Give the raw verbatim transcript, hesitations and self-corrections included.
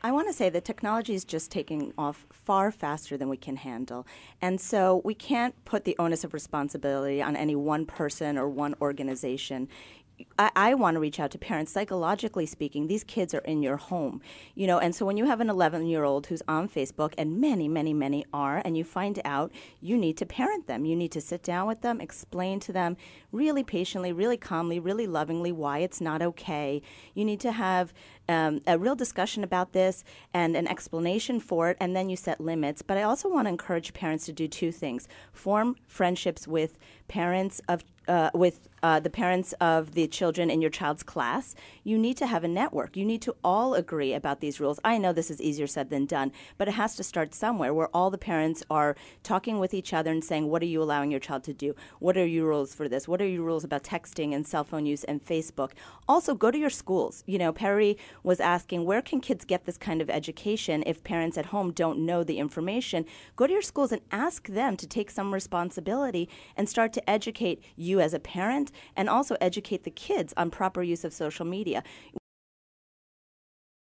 I want to say that technology is just taking off far faster than we can handle. And so we can't put the onus of responsibility on any one person or one organization. I, I want to reach out to parents. Psychologically speaking, these kids are in your home, you know, and so when you have an eleven-year-old who's on Facebook, and many, many, many are, and you find out, you need to parent them. You need to sit down with them, explain to them really patiently, really calmly, really lovingly why it's not okay. You need to have um, a real discussion about this and an explanation for it, and then you set limits. But I also want to encourage parents to do two things. Form friendships with parents of Uh, with uh, the parents of the children in your child's class. You need to have a network. You need to all agree about these rules. I know this is easier said than done, but it has to start somewhere where all the parents are talking with each other and saying, what are you allowing your child to do? What are your rules for this? What are your rules about texting and cell phone use and Facebook? Also, go to your schools. You know, Perry was asking, where can kids get this kind of education if parents at home don't know the information? Go to your schools and ask them to take some responsibility and start to educate you as a parent, and also educate the kids on proper use of social media.